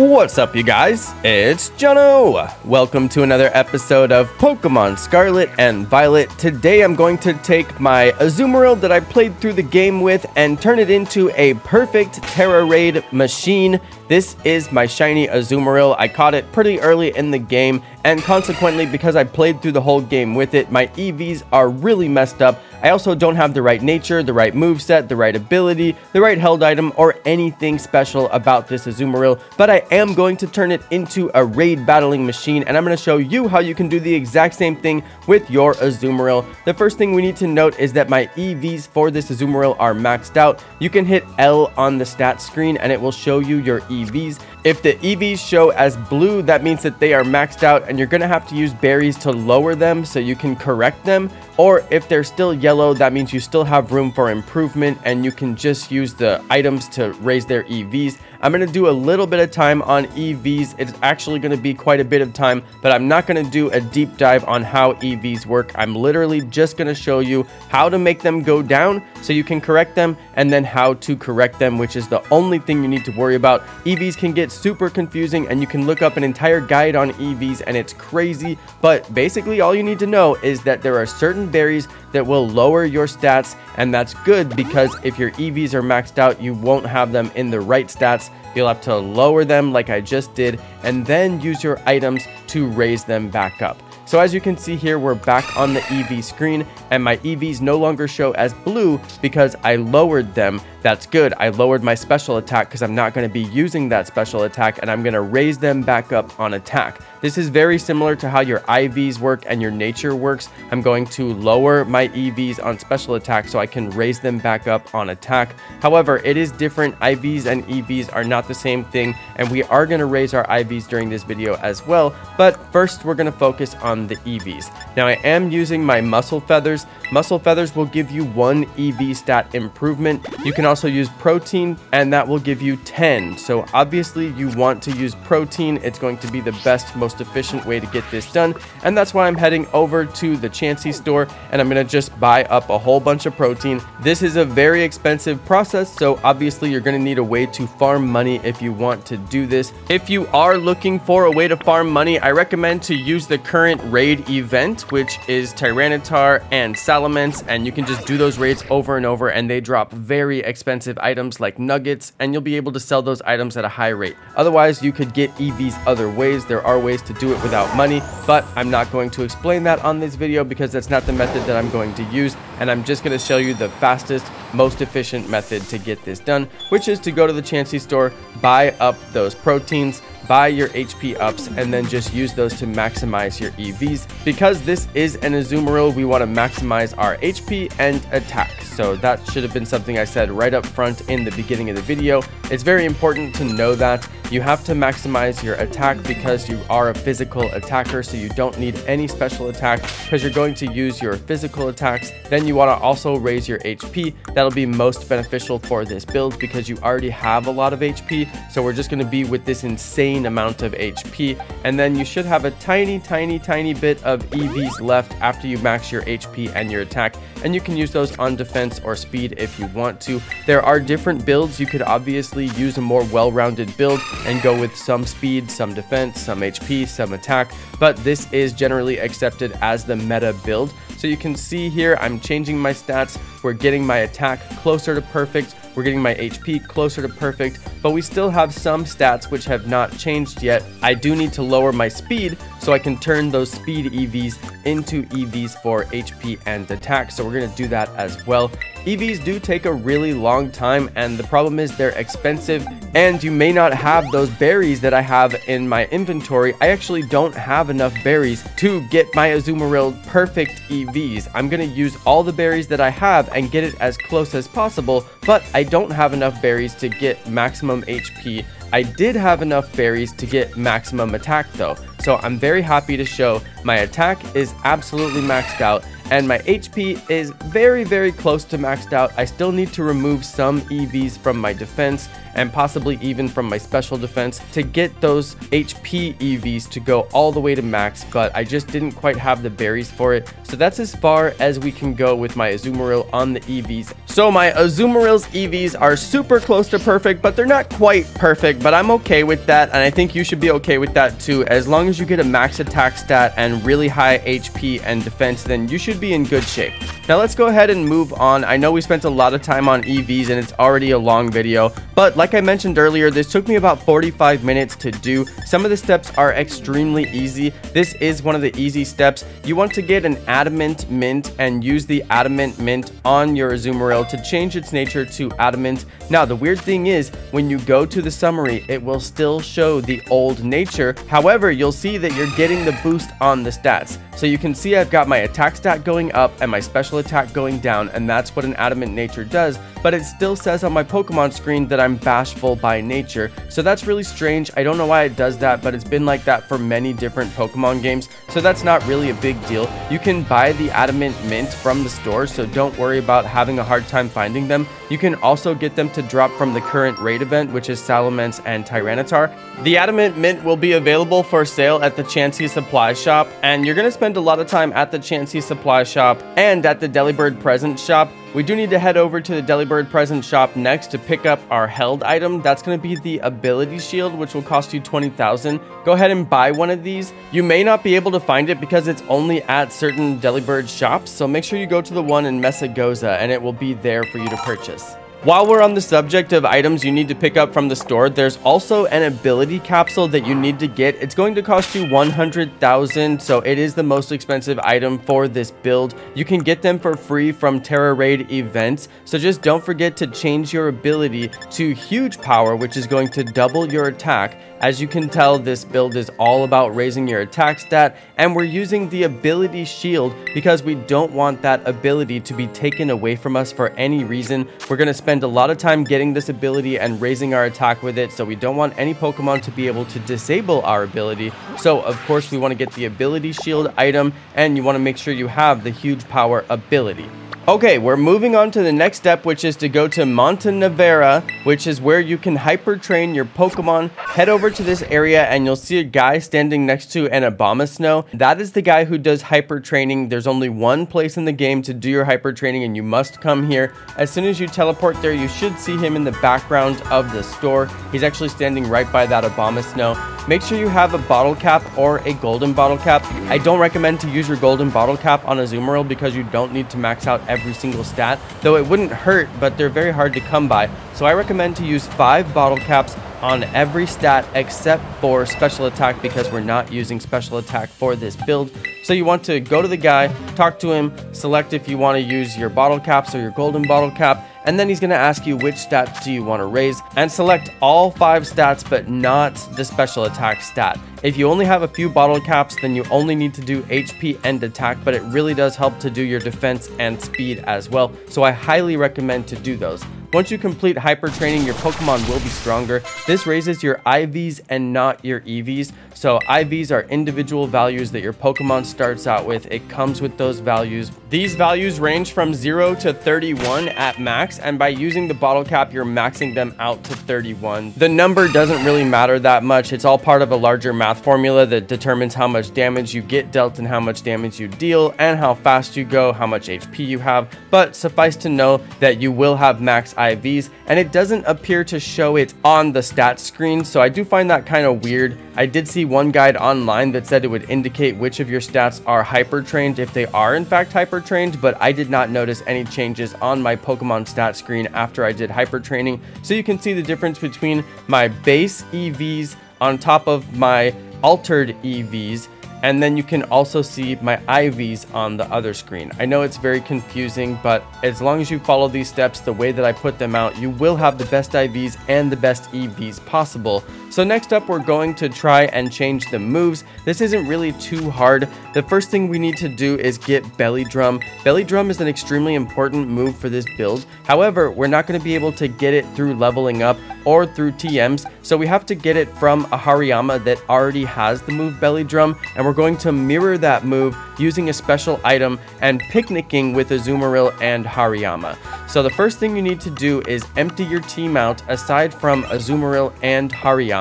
What's up, you guys? It's Jono! Welcome to another episode of Pokemon Scarlet and Violet. Today I'm going to take my Azumarill that I played through the game with and turn it into a perfect Tera Raid machine. This is my shiny Azumarill. I caught it pretty early in the game, and consequently, because I played through the whole game with it, my EVs are really messed up. I also don't have the right nature, the right moveset, the right ability, the right held item, or anything special about this Azumarill, but I am going to turn it into a raid battling machine, and I'm going to show you how you can do the exact same thing with your Azumarill. The first thing we need to note is that my EVs for this Azumarill are maxed out. You can hit L on the stat screen and it will show you your EVs. If the EVs show as blue, that means that they are maxed out and you're going to have to use berries to lower them so you can correct them. Or if they're still yellow, that means you still have room for improvement and you can just use the items to raise their EVs. I'm going to do a little bit of time on EVs. It's actually going to be quite a bit of time, but I'm not going to do a deep dive on how EVs work. I'm literally just going to show you how to make them go down so you can correct them, and then how to correct them, which is the only thing you need to worry about. EVs can get super confusing and you can look up an entire guide on EVs and it's crazy, but basically all you need to know is that there are certain berries that will lower your stats, and that's good because if your EVs are maxed out, you won't have them in the right stats. You'll have to lower them like I just did and then use your items to raise them back up. So as you can see here, we're back on the EV screen and my EVs no longer show as blue because I lowered them. That's good. I lowered my special attack because I'm not going to be using that special attack, and I'm going to raise them back up on attack. This is very similar to how your IVs work and your nature works. I'm going to lower my EVs on special attack so I can raise them back up on attack. However, it is different. IVs and EVs are not the same thing, and we are going to raise our IVs during this video as well. But first, we're going to focus on the EVs. Now I am using my muscle feathers. Muscle feathers will give you 1 EV stat improvement. You can also use protein and that will give you 10. So obviously you want to use protein. It's going to be the best, most efficient way to get this done. And that's why I'm heading over to the Chansey store and I'm going to just buy up a whole bunch of protein. This is a very expensive process, so obviously you're going to need a way to farm money if you want to do this. If you are looking for a way to farm money, I recommend to use the current raid event, which is Tyranitar and Salamence, and you can just do those raids over and over and they drop very expensive items like nuggets, and you'll be able to sell those items at a high rate. Otherwise, you could get EVs other ways. There are ways to do it without money, but I'm not going to explain that on this video because that's not the method that I'm going to use, and I'm just going to show you the fastest, most efficient method to get this done, which is to go to the Chansey store, buy up those proteins, buy your HP ups, and then just use those to maximize your EVs. Because this is an Azumarill, we want to maximize our HP and attack. So that should have been something I said right up front in the beginning of the video. It's very important to know that you have to maximize your attack because you are a physical attacker, so you don't need any special attack because you're going to use your physical attacks. Then you want to also raise your HP. That'll be most beneficial for this build because you already have a lot of HP, so we're just going to be with this insane amount of HP, and then you should have a tiny bit of EVs left after you max your HP and your attack, and you can use those on defense or speed if you want to. There are different builds. You could obviously use a more well-rounded build and go with some speed, some defense, some HP, some attack, but this is generally accepted as the meta build. So you can see here I'm changing my stats. We're getting my attack closer to perfect. We're getting my HP closer to perfect, but we still have some stats which have not changed yet. I do need to lower my speed so I can turn those speed EVs into EVs for HP and attack, so we're going to do that as well. EVs do take a really long time, and the problem is they're expensive, and you may not have those berries that I have in my inventory. I actually don't have enough berries to get my Azumarill perfect EVs. I'm going to use all the berries that I have and get it as close as possible, but I don't have enough berries to get maximum HP. I did have enough berries to get maximum attack though, so I'm very happy to show my attack is absolutely maxed out and my HP is very, very close to maxed out. I still need to remove some EVs from my defense and possibly even from my special defense to get those HP EVs to go all the way to max, but I just didn't quite have the berries for it. So that's as far as we can go with my Azumarill on the EVs. So my Azumarill's EVs are super close to perfect, but they're not quite perfect, but I'm okay with that. And I think you should be okay with that too. As long as you get a max attack stat and really high HP and defense, then you should be in good shape. Now let's go ahead and move on. I know we spent a lot of time on EVs and it's already a long video, but like I mentioned earlier, this took me about 45 minutes to do. Some of the steps are extremely easy. This is one of the easy steps. You want to get an Adamant Mint and use the Adamant Mint on your Azumarill to change its nature to Adamant. Now the weird thing is, when you go to the summary, it will still show the old nature. However, you'll see that you're getting the boost on the stats. So you can see I've got my attack stat going up and my special attack going down, and that's what an Adamant nature does, but it still says on my Pokemon screen that I'm bashful by nature. So that's really strange. I don't know why it does that, but it's been like that for many different Pokemon games, so that's not really a big deal. You can buy the Adamant Mint from the store, so don't worry about having a hard time finding them. You can also get them to drop from the current raid event, which is Salamence and Tyranitar. The Adamant Mint will be available for sale at the Chansey Supply Shop, and you're gonna spend a lot of time at the Chansey Supply Shop and at the Delibird Present Shop. We do need to head over to the Delibird Present Shop next to pick up our held item. That's going to be the Ability Shield, which will cost you 20,000. Go ahead and buy one of these. You may not be able to find it because it's only at certain Delibird shops, so make sure you go to the one in Mesagoza and it will be there for you to purchase. While we're on the subject of items you need to pick up from the store, there's also an ability capsule that you need to get. It's going to cost you 100,000, so it is the most expensive item for this build. You can get them for free from Tera Raid events, so just don't forget to change your ability to Huge Power, which is going to double your attack. As you can tell, this build is all about raising your attack stat, and we're using the Ability Shield because we don't want that ability to be taken away from us for any reason. We're going to spend a lot of time getting this ability and raising our attack with it, so we don't want any Pokemon to be able to disable our ability. So of course we want to get the Ability Shield item, and you want to make sure you have the Huge Power ability. Okay, we're moving on to the next step, which is to go to Montanevera, which is where you can hyper train your Pokemon. Head over to this area and you'll see a guy standing next to an Abomasnow. That is the guy who does hyper training. There's only one place in the game to do your hyper training, and you must come here. As soon as you teleport there, you should see him in the background of the store. He's actually standing right by that Abomasnow. Make sure you have a bottle cap or a golden bottle cap. I don't recommend to use your golden bottle cap on Azumarill because you don't need to max out every single stat, though it wouldn't hurt, but they're very hard to come by. So I recommend to use 5 bottle caps on every stat except for special attack, because we're not using special attack for this build. So you want to go to the guy, talk to him, select if you want to use your bottle caps or your golden bottle cap, and then he's going to ask you which stats do you want to raise, and select all 5 stats but not the special attack stat. If you only have a few bottle caps, then you only need to do HP and attack, but it really does help to do your defense and speed as well, so I highly recommend to do those. Once you complete hyper training, your Pokemon will be stronger. This raises your IVs and not your EVs. So IVs are individual values that your Pokemon starts out with. It comes with those values. These values range from 0 to 31 at max, and by using the bottle cap, you're maxing them out to 31. The number doesn't really matter that much. It's all part of a larger math formula that determines how much damage you get dealt and how much damage you deal and how fast you go, how much HP you have. But suffice to know that you will have max IVs, and it doesn't appear to show it on the stats screen, so I do find that kind of weird. I did see one guide online that said it would indicate which of your stats are hyper trained if they are in fact hyper trained, but I did not notice any changes on my Pokemon stat screen after I did hyper training. So you can see the difference between my base EVs on top of my altered EVs, and then you can also see my IVs on the other screen. I know it's very confusing, but as long as you follow these steps the way that I put them out, you will have the best IVs and the best EVs possible. So next up, we're going to try and change the moves. This isn't really too hard. The first thing we need to do is get Belly Drum. Belly Drum is an extremely important move for this build. However, we're not going to be able to get it through leveling up or through TMs, so we have to get it from a Hariyama that already has the move Belly Drum, and we're going to mirror that move using a special item and picnicking with Azumarill and Hariyama. So the first thing you need to do is empty your team out aside from Azumarill and Hariyama.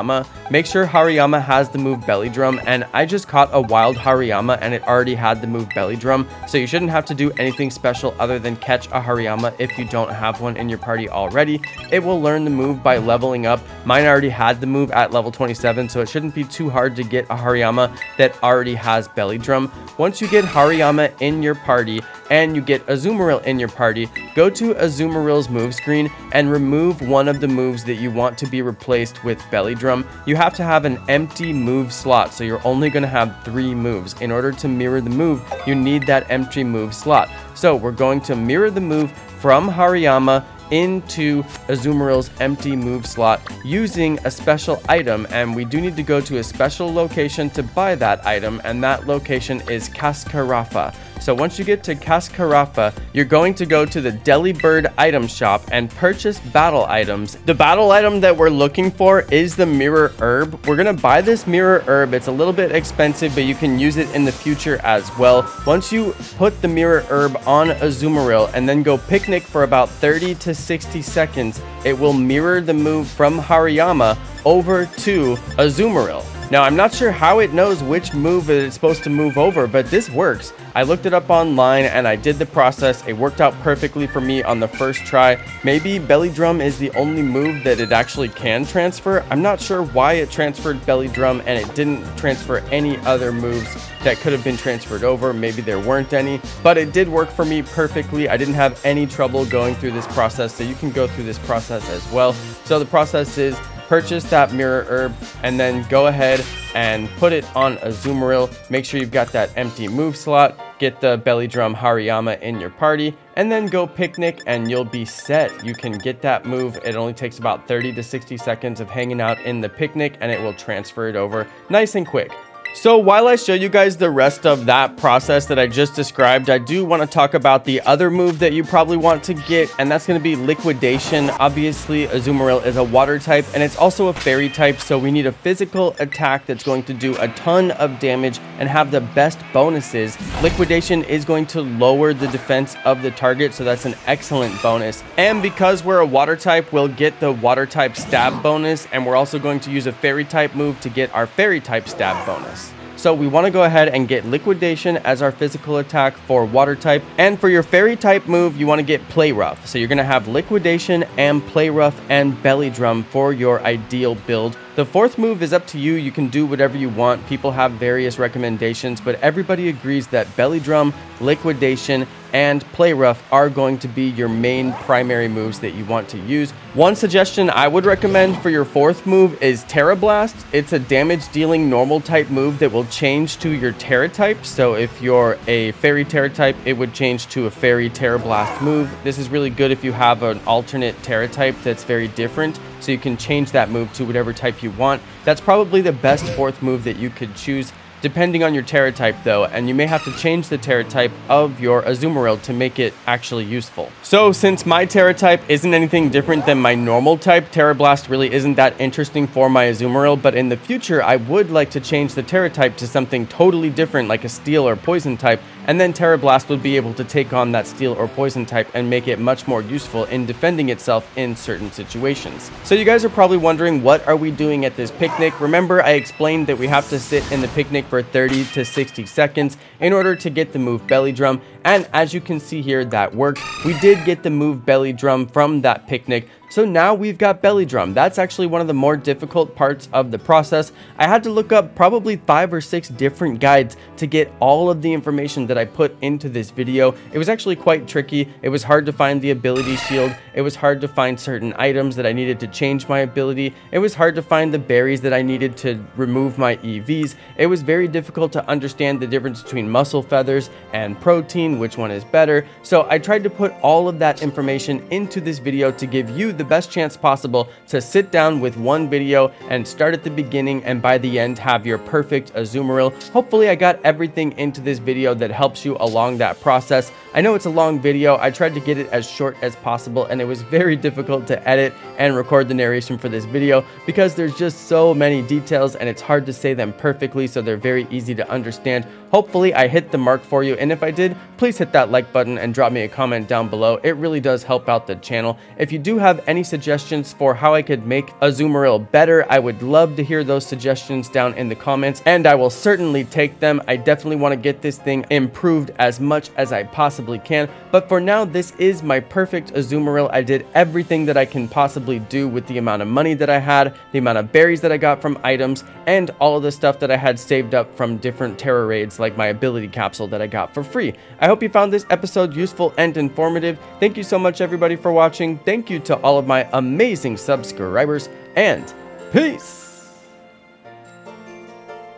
Make sure Hariyama has the move Belly Drum, and I just caught a wild Hariyama and it already had the move Belly Drum, so you shouldn't have to do anything special other than catch a Hariyama if you don't have one in your party already. It will learn the move by leveling up. Mine already had the move at level 27, so it shouldn't be too hard to get a Hariyama that already has Belly Drum. Once you get Hariyama in your party and you get Azumarill in your party, go to Azumarill's move screen and remove one of the moves that you want to be replaced with Belly Drum. You have to have an empty move slot, so you're only going to have 3 moves. In order to mirror the move, you need that empty move slot. So we're going to mirror the move from Hariyama into Azumarill's empty move slot using a special item, and we do need to go to a special location to buy that item, and that location is Cascarrafa. So once you get to Cascarrafa, you're going to go to the Delibird item shop and purchase battle items. The battle item that we're looking for is the Mirror Herb. We're going to buy this Mirror Herb. It's a little bit expensive, but you can use it in the future as well. Once you put the Mirror Herb on Azumarill and then go picnic for about 30 to 60 seconds, it will mirror the move from Hariyama over to Azumarill. Now, I'm not sure how it knows which move it's supposed to move over, but this works. I looked it up online and I did the process. It worked out perfectly for me on the first try. Maybe Belly Drum is the only move that it actually can transfer. I'm not sure why it transferred Belly Drum and it didn't transfer any other moves that could have been transferred over. Maybe there weren't any, but it did work for me perfectly. I didn't have any trouble going through this process, so you can go through this process as well. So the process is: purchase that Mirror Herb and then go ahead and put it on Azumarill. Make sure you've got that empty move slot. Get the Belly Drum Hariyama in your party and then go picnic and you'll be set. You can get that move. It only takes about 30 to 60 seconds of hanging out in the picnic and it will transfer it over nice and quick. So while I show you guys the rest of that process that I just described, I do want to talk about the other move that you probably want to get, and that's going to be Liquidation. Obviously, Azumarill is a water type, and it's also a fairy type, so we need a physical attack that's going to do a ton of damage and have the best bonuses. Liquidation is going to lower the defense of the target, so that's an excellent bonus. And because we're a water type, we'll get the water type stab bonus, and we're also going to use a fairy type move to get our fairy type stab bonus. So we want to go ahead and get Liquidation as our physical attack for water type. And for your fairy type move, you want to get Play Rough. So you're going to have Liquidation and Play Rough and Belly Drum for your ideal build. The fourth move is up to you. You can do whatever you want. People have various recommendations, but everybody agrees that Belly Drum, Liquidation, and Play Rough are going to be your main primary moves that you want to use. One suggestion I would recommend for your fourth move is Terra Blast. It's a damage dealing normal type move that will change to your Terra type. So if you're a fairy Terra type, it would change to a fairy Terra Blast move. This is really good if you have an alternate Terra type that's very different, so you can change that move to whatever type you want. That's probably the best fourth move that you could choose, depending on your Terra type though, and you may have to change the Terra type of your Azumarill to make it actually useful. So since my Terra type isn't anything different than my normal type, Terra Blast really isn't that interesting for my Azumarill, but in the future I would like to change the Terra type to something totally different like a steel or poison type, and then Terra Blast would be able to take on that steel or poison type and make it much more useful in defending itself in certain situations. So you guys are probably wondering, what are we doing at this picnic? Remember, I explained that we have to sit in the picnic for 30 to 60 seconds in order to get the move Belly Drum, and as you can see here, that worked. We did get the move Belly Drum from that picnic, so now we've got Belly Drum. That's actually one of the more difficult parts of the process. I had to look up probably 5 or 6 different guides to get all of the information that I put into this video. It was actually quite tricky. It was hard to find the Ability Shield. It was hard to find certain items that I needed to change my ability. It was hard to find the berries that I needed to remove my EVs. It was very difficult to understand the difference between muscle feathers and protein, which one is better. So I tried to put all of that information into this video to give you the best chance possible to sit down with one video and start at the beginning, and by the end have your perfect Azumarill. Hopefully I got everything into this video that helps you along that process. I know it's a long video, I tried to get it as short as possible, and it was very difficult to edit and record the narration for this video because there's just so many details and it's hard to say them perfectly, so they're very easy to understand. Hopefully I hit the mark for you, and if I did, please hit that like button and drop me a comment down below. It really does help out the channel. If you do have any suggestions for how I could make Azumarill better, I would love to hear those suggestions down in the comments, and I will certainly take them. I definitely want to get this thing improved as much as I possibly can, but for now this is my perfect Azumarill. I did everything that I can possibly do with the amount of money that I had, the amount of berries that I got from items, and all of the stuff that I had saved up from different Tera Raids, like my ability capsule that I got for free. I hope you found this episode useful and informative. Thank you so much everybody for watching. Thank you to all of my amazing subscribers, and peace!